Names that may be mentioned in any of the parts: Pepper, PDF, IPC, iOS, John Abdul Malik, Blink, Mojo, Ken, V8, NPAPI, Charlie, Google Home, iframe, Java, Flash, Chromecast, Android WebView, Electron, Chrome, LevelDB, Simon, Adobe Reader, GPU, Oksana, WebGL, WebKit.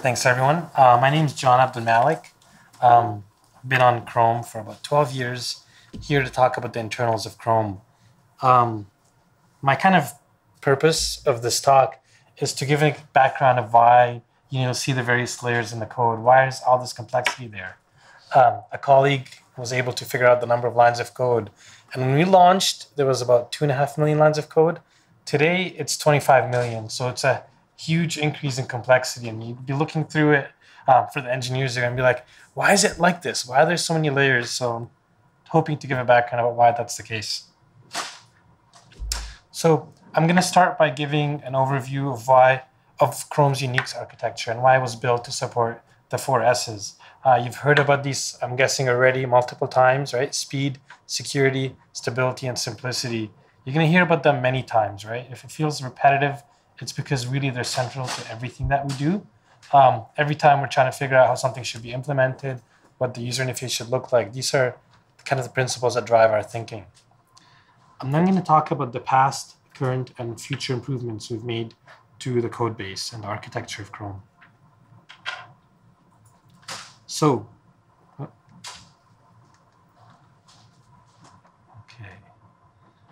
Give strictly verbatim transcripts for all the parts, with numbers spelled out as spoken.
Thanks, everyone. Uh, my name is John Abdul Malik. Um, I've been on Chrome for about twelve years, here to talk about the internals of Chrome. Um, my kind of purpose of this talk is to give a background of why you know see the various layers in the code. Why is all this complexity there? Um, a colleague was able to figure out the number of lines of code. And when we launched, there was about two and a half million lines of code. Today, it's twenty-five million. So it's a huge increase in complexity. And you'd be looking through it uh, for the engineers. They're going to be like, why is it like this? Why are there so many layers? So I'm hoping to give a background about why that's the case. So I'm going to start by giving an overview of why of Chrome's unique architecture and why it was built to support the four S's. Uh, you've heard about these, I'm guessing, already multiple times, right? Speed, security, stability, and simplicity. You're going to hear about them many times, right? If it feels repetitive, it's because really they're central to everything that we do. Um, every time we're trying to figure out how something should be implemented, what the user interface should look like, these are kind of the principles that drive our thinking. I'm then going to talk about the past, current, and future improvements we've made to the code base and the architecture of Chrome. So, okay.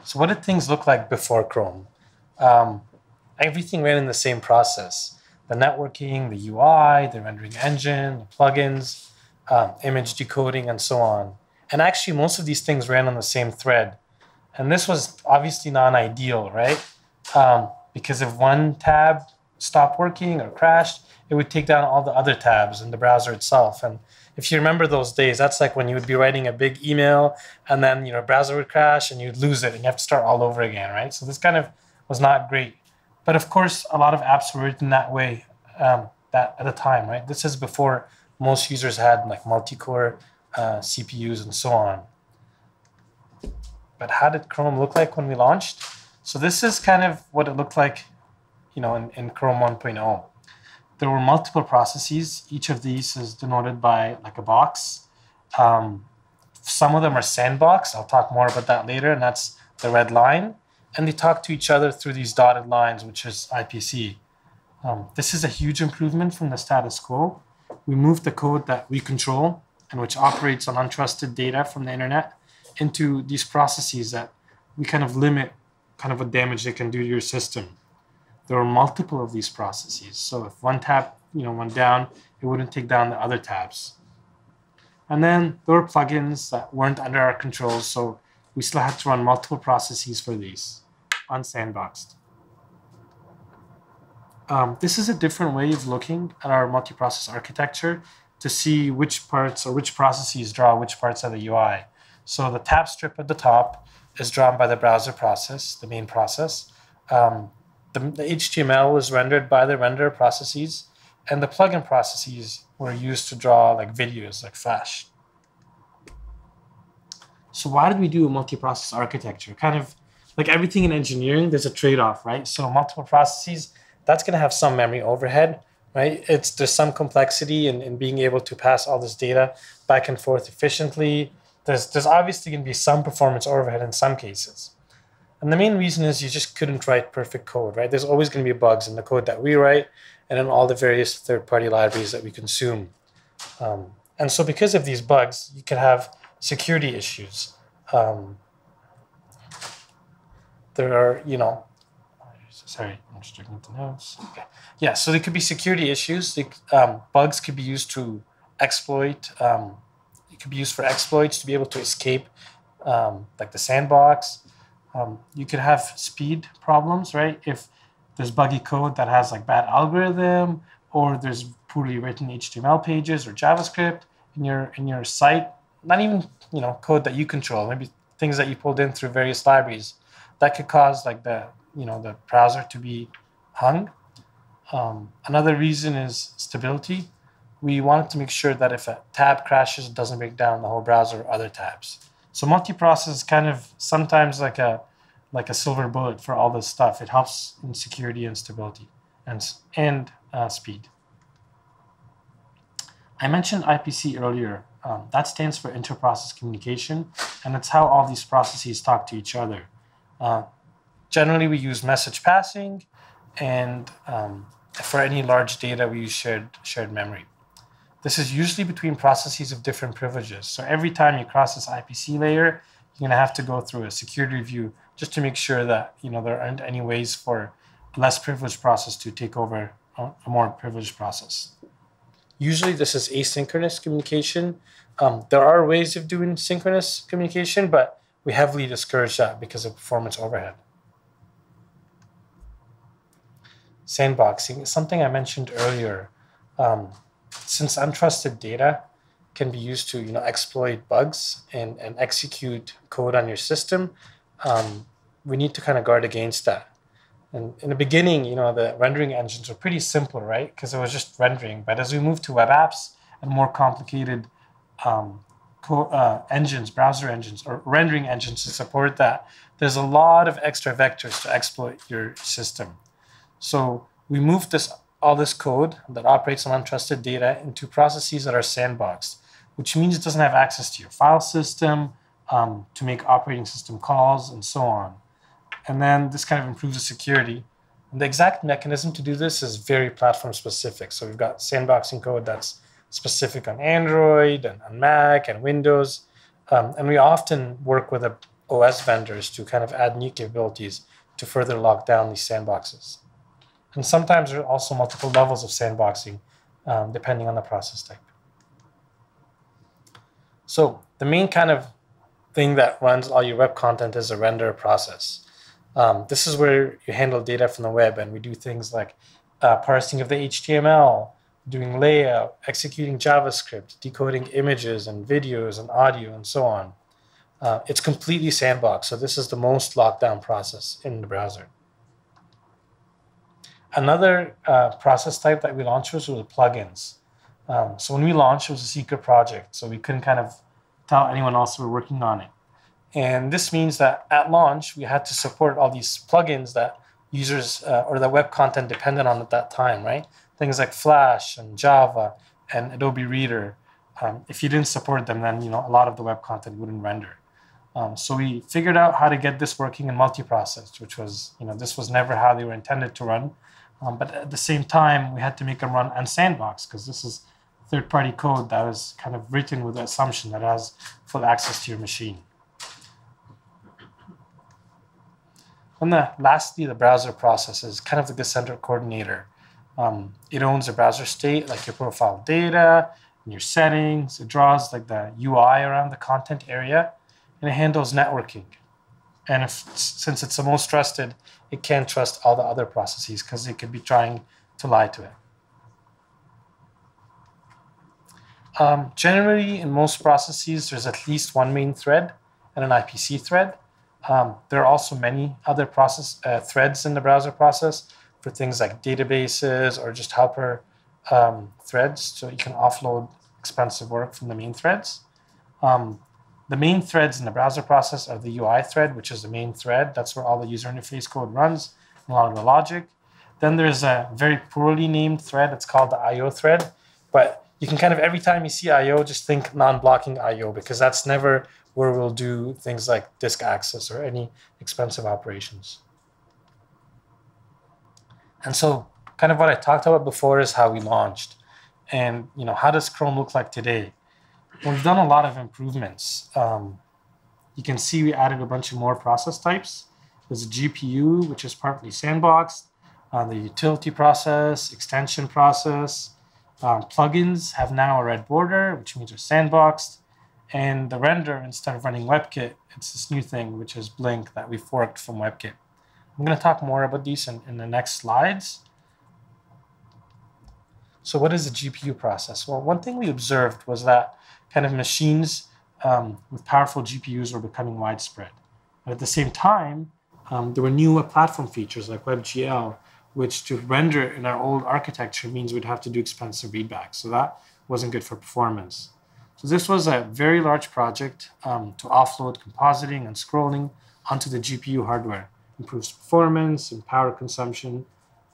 So what did things look like before Chrome? Um, everything ran in the same process. The networking, the U I, the rendering engine, the plugins, um, image decoding, and so on. And actually, most of these things ran on the same thread. And this was obviously not ideal, right? Um, because if one tab stopped working or crashed, it would take down all the other tabs in the browser itself. And if you remember those days, that's like when you would be writing a big email and then you know, browser would crash and you'd lose it and you have to start all over again, right? So this kind of was not great. But of course, a lot of apps were written that way um, that at the time, right? This is before most users had like multi-core uh, C P Us and so on. But how did Chrome look like when we launched? So this is kind of what it looked like you know, in, in Chrome one point oh. There were multiple processes. Each of these is denoted by like a box. Um, some of them are sandboxed. I'll talk more about that later, and that's the red line. And they talk to each other through these dotted lines, which is I P C. Um, this is a huge improvement from the status quo. We moved the code that we control and which operates on untrusted data from the internet into these processes that we kind of limit kind of what damage they can do to your system. There were multiple of these processes. So if one tab you know, went down, it wouldn't take down the other tabs. And then there were plugins that weren't under our control, so we still had to run multiple processes for these, unsandboxed. Um, this is a different way of looking at our multi-process architecture to see which parts or which processes draw which parts of the U I. So the tab strip at the top is drawn by the browser process, the main process. Um, The H T M L was rendered by the renderer processes, and the plugin processes were used to draw like videos, like Flash. So why did we do a multi-process architecture? Kind of like everything in engineering, there's a trade-off, right? So multiple processes, that's going to have some memory overhead, right? It's there's some complexity in, in being able to pass all this data back and forth efficiently. There's there's obviously going to be some performance overhead in some cases. And the main reason is you just couldn't write perfect code, right? There's always going to be bugs in the code that we write and in all the various third-party libraries that we consume. Um, and so because of these bugs, you could have security issues. Um, there are, you know, sorry, I'm just checking the notes. Okay. Yeah, so there could be security issues. They, um, bugs could be used to exploit. Um, it could be used for exploits to be able to escape um, like the sandbox. Um, you could have speed problems, right? If there's buggy code that has like bad algorithm, or there's poorly written H T M L pages or JavaScript in your in your site, not even you know code that you control, maybe things that you pulled in through various libraries, that could cause like the you know the browser to be hung. Um, another reason is stability. We wanted to make sure that if a tab crashes, it doesn't break down the whole browser or other tabs. So multi-process is kind of sometimes like a like a silver bullet for all this stuff. It helps in security and stability and and uh, speed. I mentioned I P C earlier. Um, that stands for inter-process communication, and it's how all these processes talk to each other. Uh, generally, we use message passing and um, for any large data, we use shared, shared memory. This is usually between processes of different privileges. So every time you cross this I P C layer, you're going to have to go through a security review just to make sure that you know there aren't any ways for a less privileged process to take over a more privileged process. Usually this is asynchronous communication. Um, there are ways of doing synchronous communication, but we heavily discourage that because of performance overhead. Sandboxing is something I mentioned earlier. Um, Since untrusted data can be used to you know, exploit bugs and, and execute code on your system, um, we need to kind of guard against that. And in the beginning, you know, the rendering engines were pretty simple, right? Because it was just rendering. But as we moved to web apps and more complicated um, co uh, engines, browser engines, or rendering engines to support that, there's a lot of extra vectors to exploit your system. So we moved this all this code that operates on untrusted data into processes that are sandboxed, which means it doesn't have access to your file system, um, to make operating system calls, and so on. And then this kind of improves the security. And the exact mechanism to do this is very platform specific. So we've got sandboxing code that's specific on Android and on Mac and Windows. Um, and we often work with the O S vendors to kind of add new capabilities to further lock down these sandboxes. And sometimes there are also multiple levels of sandboxing, um, depending on the process type. So the main kind of thing that runs all your web content is a render process. Um, this is where you handle data from the web, and we do things like uh, parsing of the H T M L, doing layout, executing JavaScript, decoding images and videos and audio, and so on. Uh, it's completely sandboxed, so this is the most locked down process in the browser. Another uh, process type that we launched was with plugins. Um, so when we launched, it was a secret project. So we couldn't kind of tell anyone else we were working on it. And this means that at launch, we had to support all these plugins that users uh, or the web content depended on at that time, right? Things like Flash and Java and Adobe Reader. Um, if you didn't support them, then you know a lot of the web content wouldn't render. Um, so we figured out how to get this working in multiprocess, which was, you know, this was never how they were intended to run. Um, but at the same time, we had to make them run on sandbox because this is third-party code that was kind of written with the assumption that it has full access to your machine. And the, lastly, the browser process is kind of like the central coordinator. Um, it owns the browser state, like your profile data and your settings. It draws like the U I around the content area, and it handles networking. And if, since it's the most trusted, it can't trust all the other processes because it could be trying to lie to it. Um, generally, in most processes, there's at least one main thread and an I P C thread. Um, there are also many other process uh, threads in the browser process for things like databases or just helper um, threads, so you can offload expensive work from the main threads. Um, The main threads in the browser process are the U I thread, which is the main thread. That's where all the user interface code runs and a lot of the logic. Then there's a very poorly named thread. It's called the I O thread. But you can kind of, every time you see I O, just think non-blocking I O, because that's never where we'll do things like disk access or any expensive operations. And so kind of what I talked about before is how we launched. And you know, how does Chrome look like today? We've done a lot of improvements. Um, you can see we added a bunch of more process types. There's a G P U, which is partly sandboxed, uh, the utility process, extension process. Um, plugins have now a red border, which means they're sandboxed. And the render, instead of running WebKit, it's this new thing, which is Blink, that we forked from WebKit. I'm going to talk more about these in, in the next slides. So what is the G P U process? Well, one thing we observed was that kind of machines um, with powerful G P Us were becoming widespread. But at the same time, um, there were new platform features like WebGL, which to render in our old architecture means we'd have to do expensive readbacks. So that wasn't good for performance. So this was a very large project um, to offload compositing and scrolling onto the G P U hardware. Improves performance and power consumption.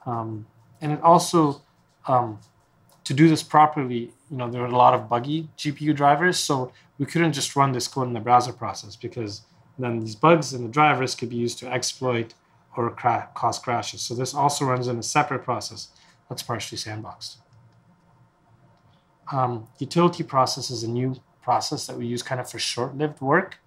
Um, and it also, um, to do this properly, you know, there were a lot of buggy G P U drivers, so we couldn't just run this code in the browser process because then these bugs in the drivers could be used to exploit or cra- cause crashes. So this also runs in a separate process that's partially sandboxed. Um, utility process is a new process that we use kind of for short-lived work.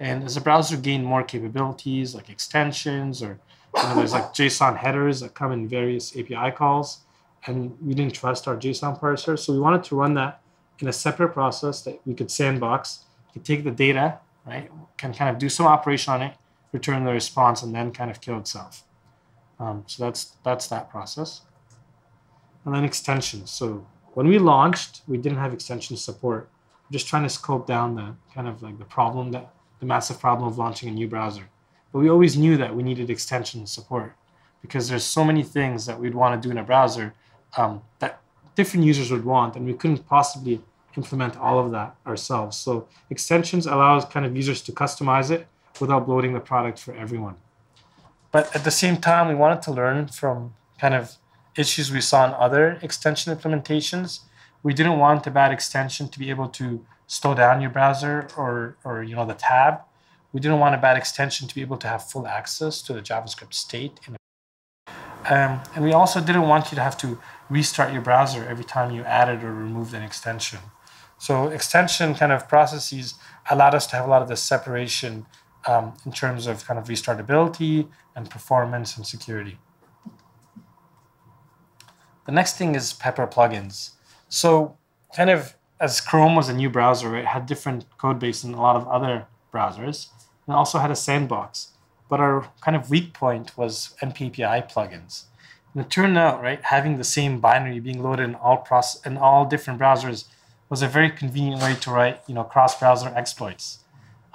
And as a browser gains more capabilities like extensions or you know, there's like JSON headers that come in various A P I calls, and we didn't trust our JSON parser. So we wanted to run that in a separate process that we could sandbox, we could take the data, right, can kind of do some operation on it, return the response, and then kind of kill itself. Um, so that's, that's that process. And then extensions. So when we launched, we didn't have extension support. We're just trying to scope down the kind of like the problem, that, the massive problem of launching a new browser. But we always knew that we needed extension support because there's so many things that we'd want to do in a browser um, that different users would want, and we couldn't possibly implement all of that ourselves. So extensions allows kind of users to customize it without bloating the product for everyone. But at the same time, we wanted to learn from kind of issues we saw in other extension implementations. We didn't want a bad extension to be able to slow down your browser or, or you know, the tab. We didn't want a bad extension to be able to have full access to the JavaScript state. In um, and we also didn't want you to have to restart your browser every time you added or removed an extension. So extension kind of processes allowed us to have a lot of this separation um, in terms of kind of restartability and performance and security. The next thing is Pepper plugins. So kind of as Chrome was a new browser, it had different code base than a lot of other browsers, and also had a sandbox. But our kind of weak point was N P A P I plugins. And it turned out, right, having the same binary being loaded in all process in all different browsers was a very convenient way to write, you know, cross-browser exploits.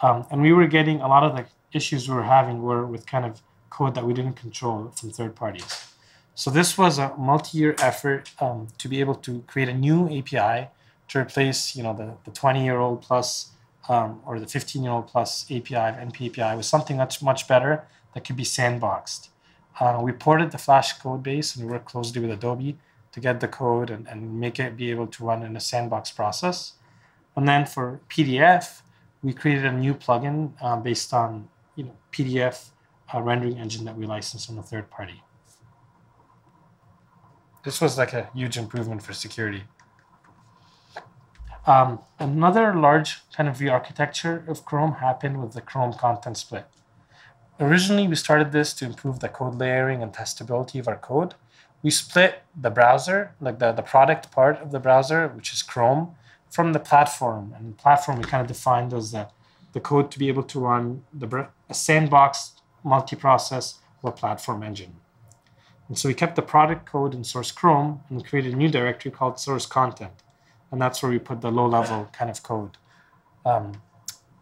Um, and we were getting a lot of the issues we were having were with kind of code that we didn't control from third parties. So this was a multi-year effort um, to be able to create a new A P I to replace, you know, the twenty-year-old plus Um, or the fifteen-year-old plus A P I of N P A P I was something that's much better that could be sandboxed. Uh, we ported the Flash code base, and we worked closely with Adobe to get the code and, and make it be able to run in a sandbox process. And then for P D F, we created a new plugin uh, based on you know P D F uh, rendering engine that we licensed from a third party. This was like a huge improvement for security. Um, another large kind of re-architecture of Chrome happened with the Chrome content split. Originally, we started this to improve the code layering and testability of our code. We split the browser, like the, the product part of the browser, which is Chrome, from the platform. And the platform we kind of defined as the, the code to be able to run the, a sandboxed multi-process web platform engine. And so we kept the product code in source Chrome and created a new directory called source content. And that's where we put the low-level kind of code. Um,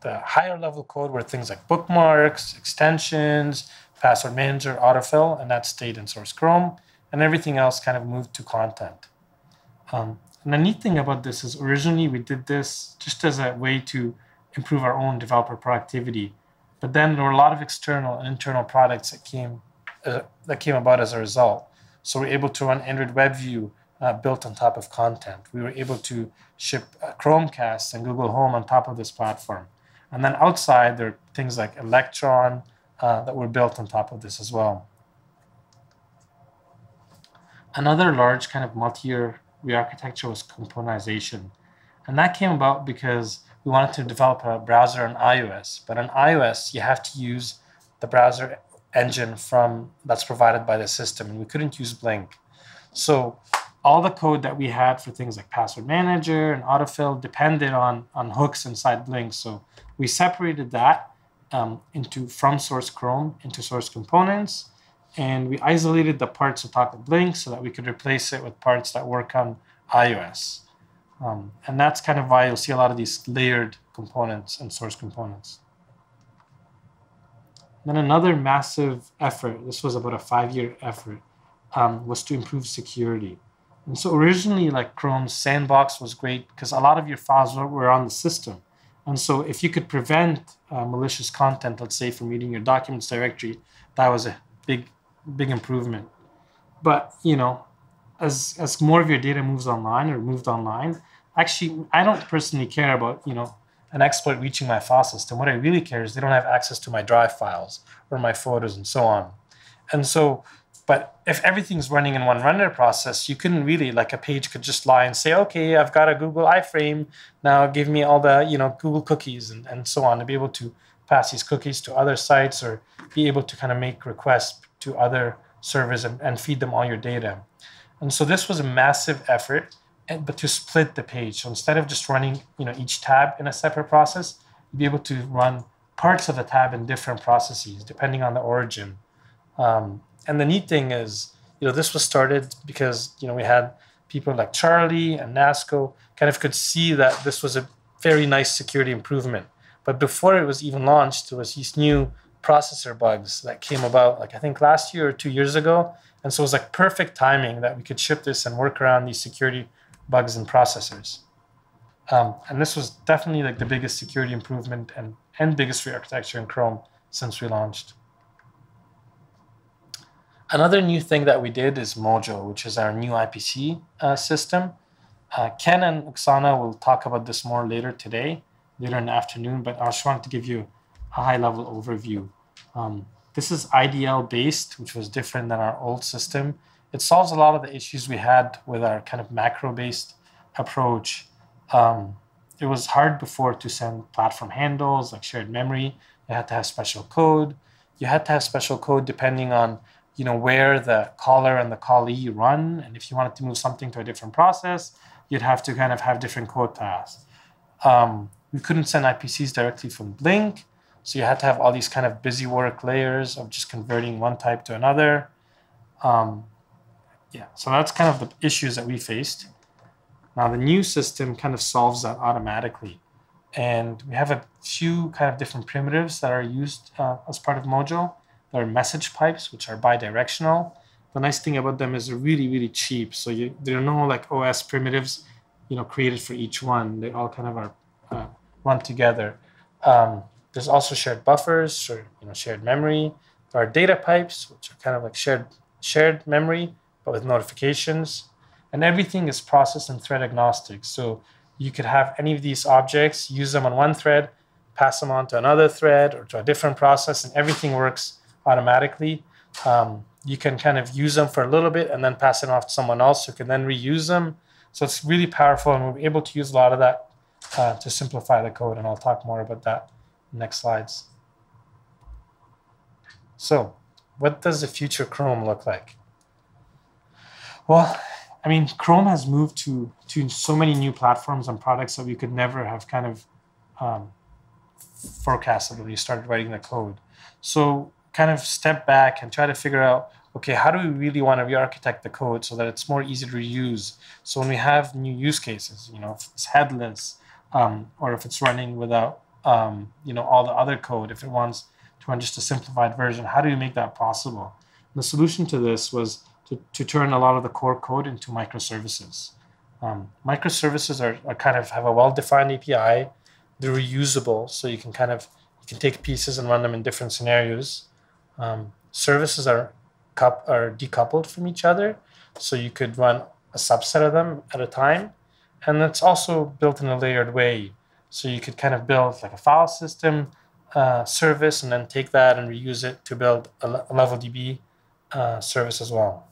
the higher-level code were things like bookmarks, extensions, password manager, autofill, and that stayed in source Chrome. And everything else kind of moved to content. Um, and the neat thing about this is originally we did this just as a way to improve our own developer productivity. But then there were a lot of external and internal products that came, uh, that came about as a result. So we're able to run Android WebView, Uh, built on top of content. We were able to ship uh, Chromecast and Google Home on top of this platform. And then outside, there are things like Electron uh, that were built on top of this as well. Another large kind of multi-year re-architecture was componentization. And that came about because we wanted to develop a browser on iOS. But on iOS, you have to use the browser engine from that's provided by the system. And we couldn't use Blink. So all the code that we had for things like password manager and autofill depended on, on hooks inside Blink. So we separated that um, into from source Chrome into source components. And we isolated the parts that talk to Blink so that we could replace it with parts that work on iOS. Um, and that's kind of why you'll see a lot of these layered components and source components. Then another massive effort, this was about a five-year effort, um, was to improve security. And so originally, like Chrome's sandbox was great because a lot of your files were on the system. And so if you could prevent uh, malicious content, let's say, from reading your documents directory, that was a big, big improvement. But, you know, as, as more of your data moves online or moved online, actually, I don't personally care about, you know, an exploit reaching my file system. What I really care is they don't have access to my drive files or my photos and so on. And so But if everything's running in one render process, you couldn't really, like a page could just lie and say, okay, I've got a Google iframe. Now give me all the, you know, Google cookies and, and so on, to be able to pass these cookies to other sites or be able to kind of make requests to other servers and, and feed them all your data. And so this was a massive effort, and, but to split the page. So instead of just running, you know, each tab in a separate process, you'd be able to run parts of the tab in different processes, depending on the origin. Um, and the neat thing is, you know, this was started because, you know, we had people like Charlie and Nasco kind of could see that this was a very nice security improvement. But before it was even launched, there was these new processor bugs that came about, like I think last year or two years ago. And so it was like perfect timing that we could ship this and work around these security bugs in processors. Um, and this was definitely like the biggest security improvement and, and biggest free architecture in Chrome since we launched. Another new thing that we did is Mojo, which is our new I P C uh, system. Uh, Ken and Oksana will talk about this more later today, later in the afternoon, but I just wanted to give you a high-level overview. Um, this is I D L-based, which was different than our old system. It solves a lot of the issues we had with our kind of macro-based approach. Um, it was hard before to send platform handles, like shared memory. You had to have special code. You had to have special code depending on, you know, where the caller and the callee run. And if you wanted to move something to a different process, you'd have to kind of have different code paths. Um, we couldn't send I P Cs directly from Blink. So you had to have all these kind of busy work layers of just converting one type to another. Um, yeah, so that's kind of the issues that we faced. Now the new system kind of solves that automatically. And we have a few kind of different primitives that are used uh, as part of Mojo. Are message pipes, which are bi-directional. The nice thing about them is they're really, really cheap. So you, there are no like O S primitives, you know, created for each one. They all kind of are uh, run together. Um, there's also shared buffers, or you know, shared memory. There are data pipes, which are kind of like shared shared memory, but with notifications. And everything is process and thread agnostic. So you could have any of these objects, use them on one thread, pass them on to another thread or to a different process, and everything works automatically. Um, you can kind of use them for a little bit and then pass it off to someone else who can then reuse them. So it's really powerful, and we're able to use a lot of that uh, to simplify the code, and I'll talk more about that in the next slides. So what does the future Chrome look like? Well, I mean, Chrome has moved to, to so many new platforms and products that we could never have kind of um, forecasted when we started writing the code. So kind of step back and try to figure out, okay, how do we really want to re-architect the code so that it's more easy to reuse? So when we have new use cases, you know, if it's headless, um, or if it's running without, um, you know, all the other code, if it wants to run just a simplified version, how do you make that possible? And the solution to this was to, to turn a lot of the core code into microservices. Um, microservices are, are kind of have a well-defined A P I. They're reusable, so you can kind of you can take pieces and run them in different scenarios. Um, services are, cup, are decoupled from each other, so you could run a subset of them at a time. And it's also built in a layered way, so you could kind of build like a file system uh, service and then take that and reuse it to build a, a LevelDB uh, service as well.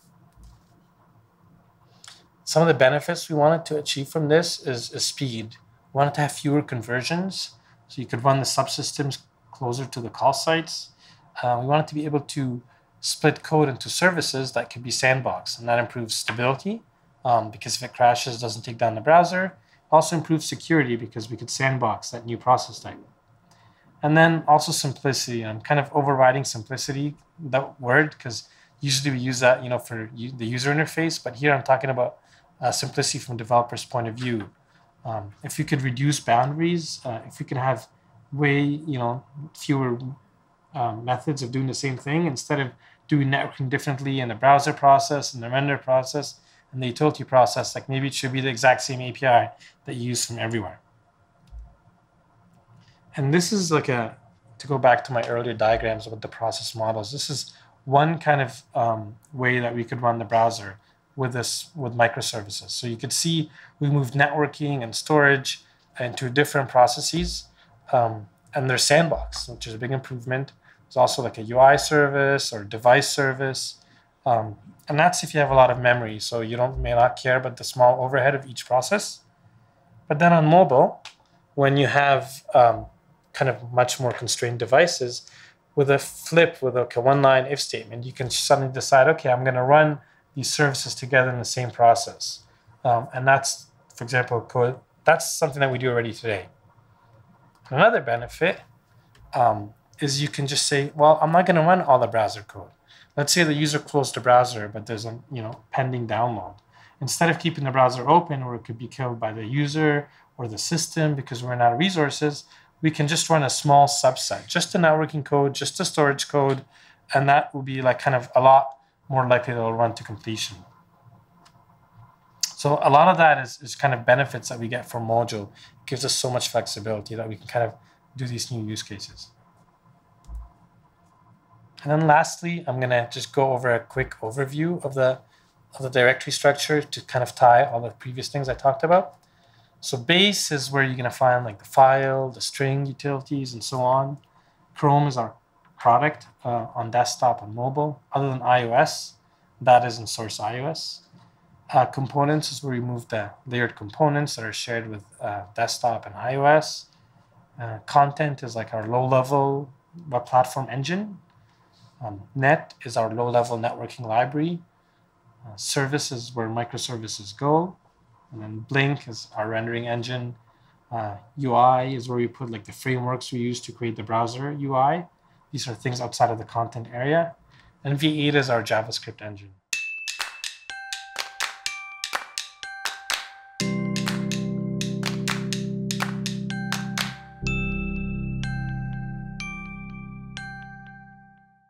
Some of the benefits we wanted to achieve from this is, is speed. We wanted to have fewer conversions, so you could run the subsystems closer to the call sites. Uh, we wanted to be able to split code into services that could be sandboxed, and that improves stability um, because if it crashes, it doesn't take down the browser. It also improves security because we could sandbox that new process type. And then also simplicity. I'm kind of overriding simplicity, that word, because usually we use that, you know, for the user interface, but here I'm talking about uh, simplicity from a developer's point of view. Um, if we could reduce boundaries, uh, if we could have way, you know, fewer Um, methods of doing the same thing, instead of doing networking differently in the browser process and the render process and the utility process, like maybe it should be the exact same A P I that you use from everywhere. And this is like a, to go back to my earlier diagrams about the process models, this is one kind of um, way that we could run the browser with this, with microservices. So you could see we moved networking and storage into different processes, um, and they're sandboxed, which is a big improvement. It's also like a U I service or device service, Um, and that's if you have a lot of memory, so you don't may not care about the small overhead of each process. But then on mobile, when you have um, kind of much more constrained devices, with a flip, with like a one-line if statement, you can suddenly decide, okay, I'm going to run these services together in the same process. Um, and that's, for example, code. That's something that we do already today. Another benefit um, is you can just say, well, I'm not going to run all the browser code. Let's say the user closed the browser, but there's a you know pending download. Instead of keeping the browser open, or it could be killed by the user or the system because we're out of resources, we can just run a small subset, just the networking code, just the storage code, and that will be like kind of a lot more likely that it'll run to completion. So a lot of that is, is kind of benefits that we get from Mojo. It gives us so much flexibility that we can kind of do these new use cases. And then lastly, I'm going to just go over a quick overview of the, of the directory structure to kind of tie all the previous things I talked about. So base is where you're going to find like the file, the string utilities, and so on. Chrome is our product uh, on desktop and mobile. Other than iOS, that is in source iOS. Uh, components is where we move the layered components that are shared with uh, desktop and iOS. Uh, content is like our low-level web platform engine. Um, net is our low-level networking library. Uh, service is where microservices go. And then Blink is our rendering engine. Uh, U I is where we put like the frameworks we use to create the browser U I. These are things outside of the content area. And V eight is our JavaScript engine.